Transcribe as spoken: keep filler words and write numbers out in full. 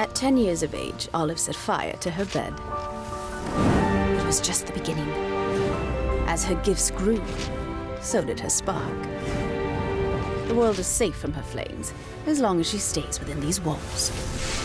At ten years of age, Olive set fire to her bed. It was just the beginning. As her gifts grew, so did her spark. The world is safe from her flames, as long as she stays within these walls.